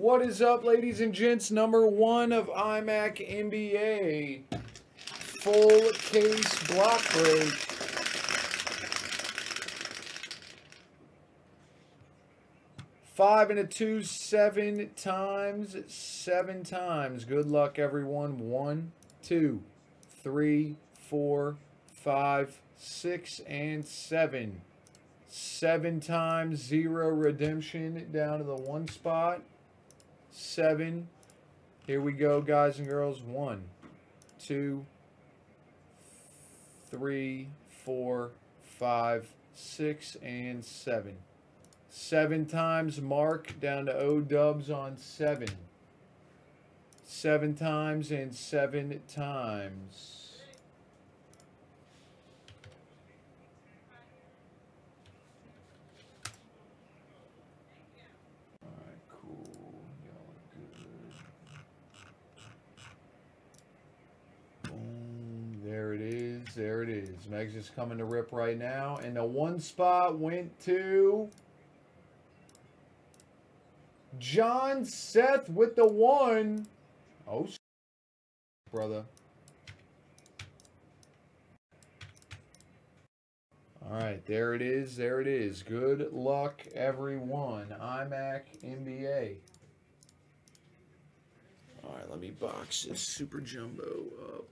What is up, ladies and gents? Number one of Immac NBA. Full case block break. Five and a two, seven times. Good luck, everyone. 1, 2, 3, 4, 5, 6, and 7. 7 times, 0 redemption down to the 1 spot. 7. Here we go, guys and girls. 1, 2, 3, 4, 5, 6, and 7. 7 times, Mark down to O-dubs on 7. 7 times and 7 times. There it is. Megs is coming to rip right now. And the 1 spot went to John Seth with the 1. Oh, brother. All right. There it is. There it is. Good luck, everyone. Immac NBA. All right. Let me box this Super Jumbo up.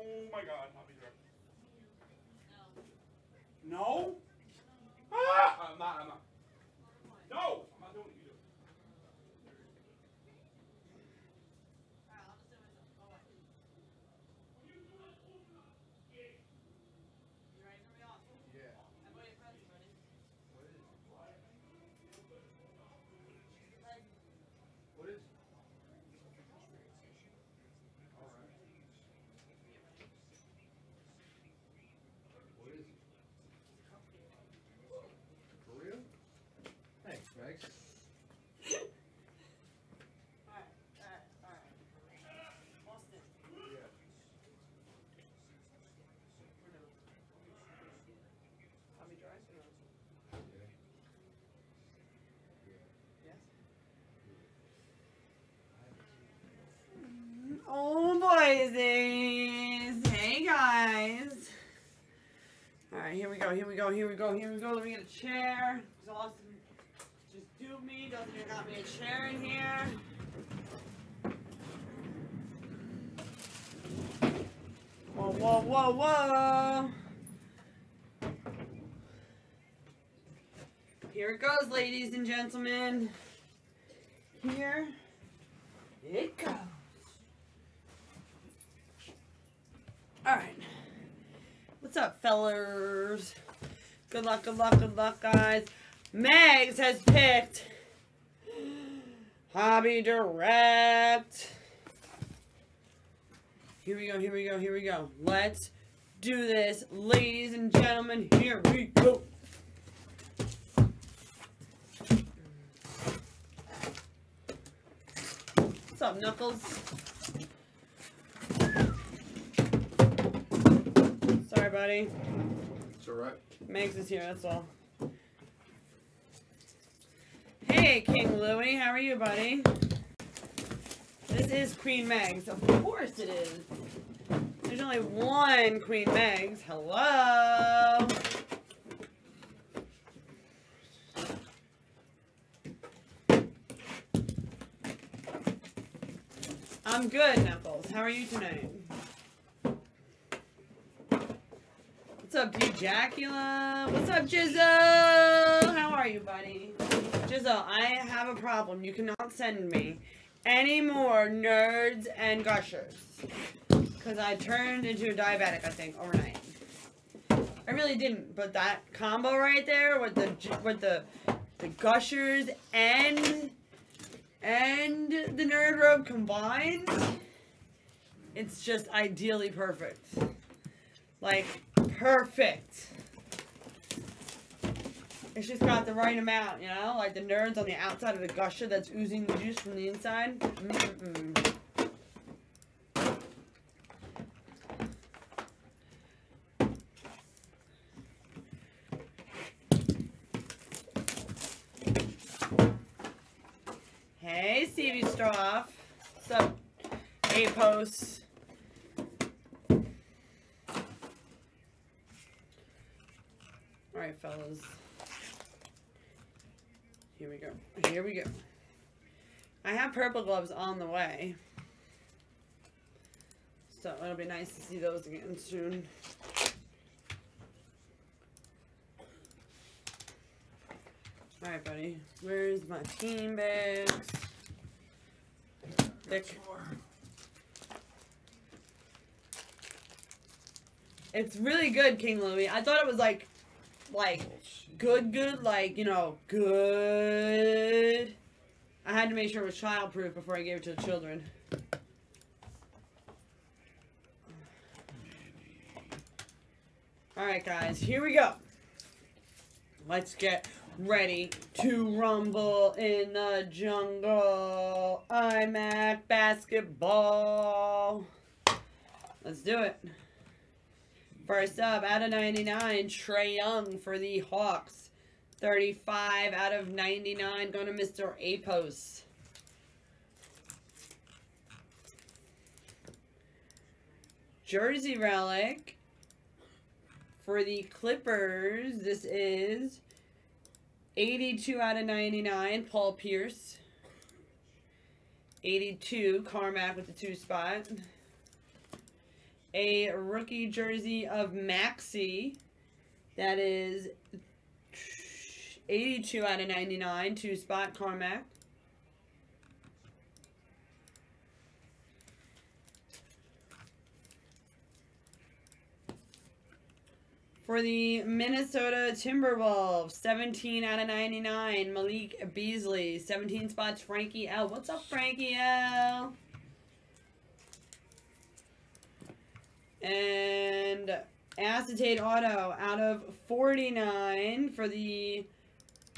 Oh my God, Hobby Direct. No. No? Ah! I'm not. No! I'm not doing what you do. Alright, I'll just do it. You ready for me off? Yeah. I've already pressed it, buddy. What is it? Hey guys. Alright, here we go. Let me get a chair. Austin just duped me, doesn't even got me a chair in here. Whoa. Here it goes, ladies and gentlemen. Here it goes. Alright, what's up, fellers? Good luck, guys. Megs has picked Hobby Direct. Here we go. Let's do this, ladies and gentlemen. Here we go. What's up, Knuckles? Sorry, buddy. It's alright. Megs is here, that's all. Hey, King Louie, how are you, buddy? This is Queen Megs. Of course it is. There's only one Queen Megs. Hello! I'm good, Knuckles. How are you tonight? What's up, Dejacula? What's up, Jizzle? How are you, buddy? Jizzle, I have a problem. You cannot send me any more nerds and gushers. Because I turned into a diabetic, I think, overnight. I really didn't, but that combo right there with the gushers and and the nerd robe combined, it's just ideally perfect. Like, perfect. It's just got the right amount, you know? Like the nerd's on the outside of the gusher that's oozing the juice from the inside. Mm-mm. Hey, Stevie Stroff. What's up, A-Post? Alright, fellas. Here we go. Here we go. I have purple gloves on the way. So it'll be nice to see those again soon. Alright, buddy. Where's my team bags? Thick. It's really good, King Louie. I thought it was like good, like, you know, good. I had to make sure it was childproof before I gave it to the children. Alright, guys, here we go. Let's get ready to rumble in the jungle. I'm at basketball. Let's do it. First up, out of 99, Trey Young for the Hawks. 35 out of 99, going to Mr. Apos. Jersey Relic for the Clippers. This is 82 out of 99, Paul Pierce. 82, Carmack with the 2 spot. A rookie jersey of Maxi, that is 82 out of 99, 2 spot, Carmack. For the Minnesota Timberwolves, 17 out of 99, Malik Beasley. 17 spots, Frankie L. What's up, Frankie L? And acetate auto out of 49 for the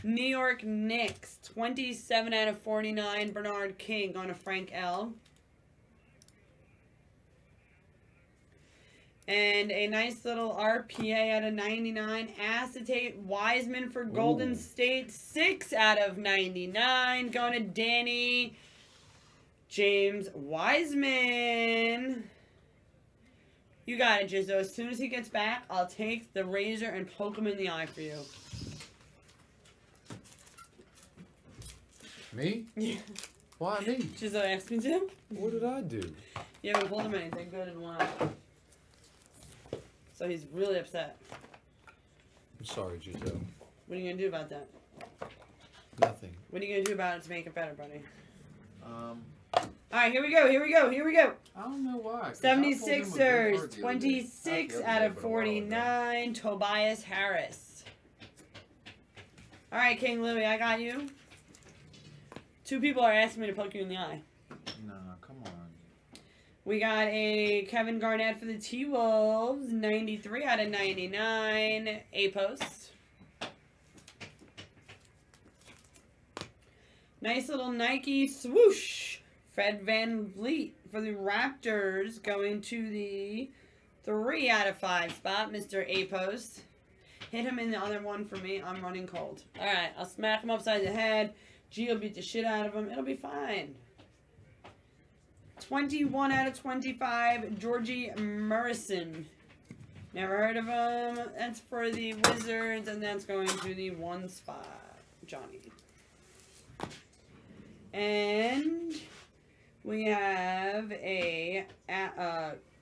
New York Knicks. 27 out of 49, Bernard King on a Frank L. And a nice little RPA out of 99, acetate Wiseman for Golden State. 6 out of 99, going to Danny James Wiseman. You got it, Jizzo. As soon as he gets back, I'll take the razor and poke him in the eye for you. Me? Yeah. Why me? Jizzo asked me to. What did I do? You haven't pulled him anything good in one eye. So he's really upset. I'm sorry, Jizzo. What are you going to do about that? Nothing. What are you going to do about it to make it better, buddy? Alright, here we go, here we go, here we go. I don't know why. 76ers, 26 out of 49, Tobias Harris. Alright, King Louie, I got you. 2 people are asking me to poke you in the eye. No, come on. We got a Kevin Garnett for the T-Wolves, 93 out of 99, A-Post. Nice little Nike swoosh. Fred VanVleet for the Raptors, going to the 3 out of 5 spot, Mr. Apos. Hit him in the other one for me. I'm running cold. All right, I'll smack him upside the head. G will beat the shit out of him. It'll be fine. 21 out of 25, Georgie Morrison. Never heard of him. That's for the Wizards, and that's going to the 1 spot, Johnny. And we have a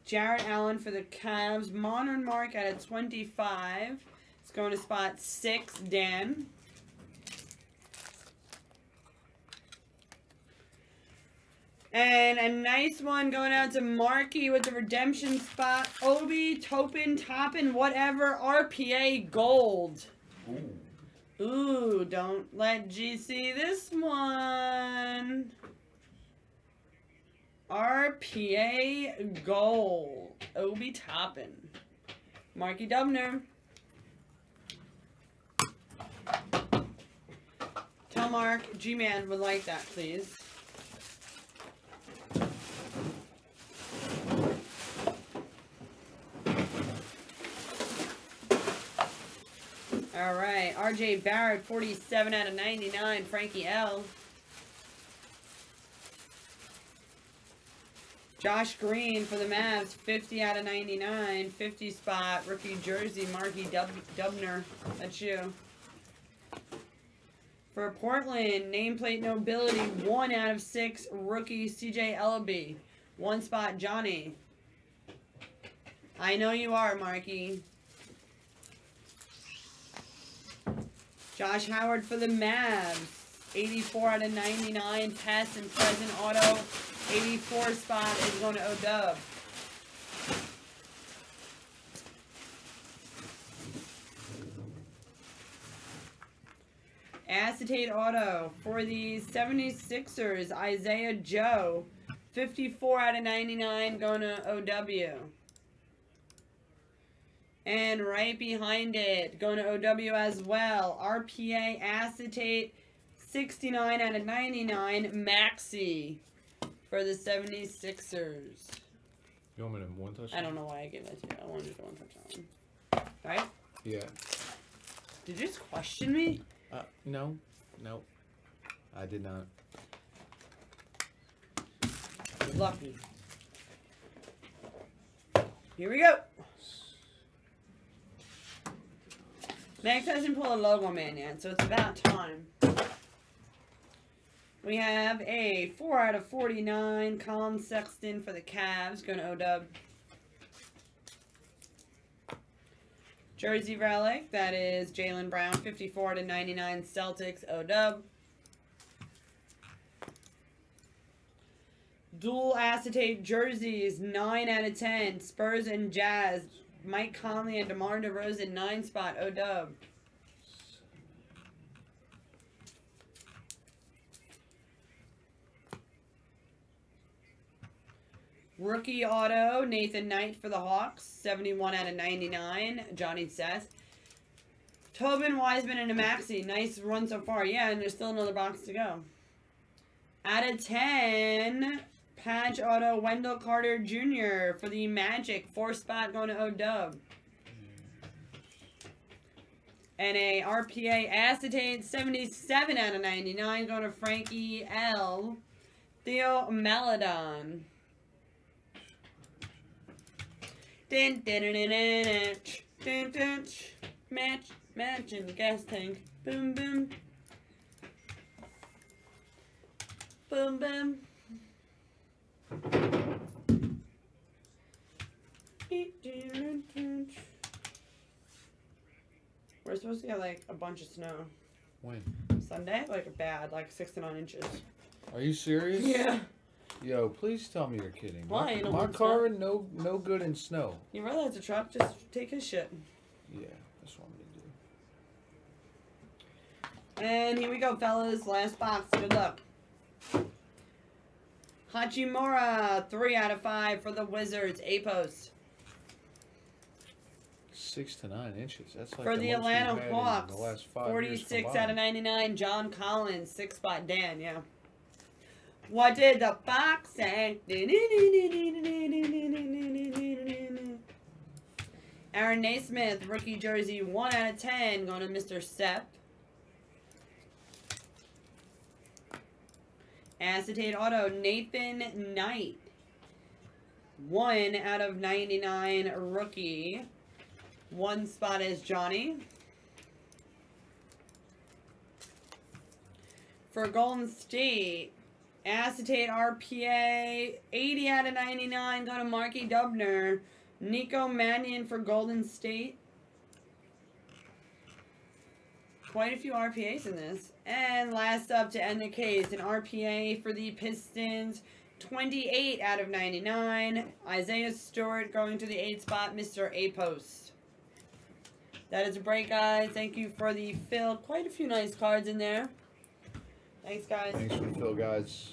Jared Allen for the Cavs. Modern Mark at a 25. It's going to spot 6, Dan. And a nice one going out to Marky with the redemption spot. Obi, Toppin, whatever. RPA Gold. Ooh. Ooh, don't let G see this one. RPA goal. Obi Toppin. Marky Dubner. Tell Mark G-Man would like that, please. All right, RJ Barrett, 47 out of 99, Frankie L. Josh Green for the Mavs, 50 out of 99, 50 spot, rookie jersey, Marky Dubner, that's you. For Portland, nameplate nobility, 1 out of 6, rookie CJ Ellaby, 1 spot, Johnny. I know you are, Marky. Josh Howard for the Mavs, 84 out of 99, past and present auto, 84 spot is going to O-Dub. Acetate auto for the 76ers, Isaiah Joe, 54 out of 99, going to O-W. And right behind it, going to OW as well, RPA acetate, 69 out of 99, Maxi for the 76ers. You want me to have one touchdown? I don't know why I gave that to you. I wanted to one touchdown. Right? Yeah. Did you just question me? No. No. I did not. Lucky. Here we go. Max hasn't pulled a logo man yet, so it's about time. We have a 4 out of 49, Colin Sexton for the Cavs, going to O-Dub. Jersey Relic, that is Jaylen Brown, 54 out of 99, Celtics, O-Dub. Dual acetate jerseys, 9 out of 10, Spurs and Jazz. Mike Conley and DeMar DeRozan, 9 spot, O-Dub. Rookie auto, Nathan Knight for the Hawks, 71 out of 99, Johnny says. Tobin Wiseman and a Maxi, nice run so far. Yeah, and there's still another box to go. Out of 10... patch auto, Wendell Carter Jr. for the Magic. 4 spot going to O-Dub. And a RPA acetate, 77 out of 99 going to Frankie L. Theo Maledon. Dun, dun, dun, dun, dun, dun, dun. Match in the gas tank. Boom, boom. Boom, boom. We're supposed to get like a bunch of snow. When? Sunday? Like bad, like 6 to 9 inches. Are you serious? Yeah. Yo, please tell me you're kidding. Why? My car is no good in snow. You realize the truck just take his shit. Yeah, that's what I'm gonna do. And here we go, fellas. Last box. Good luck. Hachimura, 3 out of 5 for the Wizards. Apos. 6 to 9 inches. That's like for the Atlanta Hawks. 46 out of 99. John Collins, 6 spot. Dan, yeah. What did the Fox say? Aaron Naismith, rookie jersey, 1 out of 10. Going to Mr. Sepp. Acetate auto, Nathan Knight, 1 out of 99, rookie. 1 spot is Johnny. For Golden State, acetate RPA, 80 out of 99, go to Marky Dubner. Nico Mannion for Golden State. Quite a few RPAs in this. And last up to end the case, an RPA for the Pistons, 28 out of 99. Isaiah Stewart going to the 8 spot, Mr. Apos. That is a break, guys. Thank you for the fill. Quite a few nice cards in there. Thanks, guys. Thanks for the fill, guys.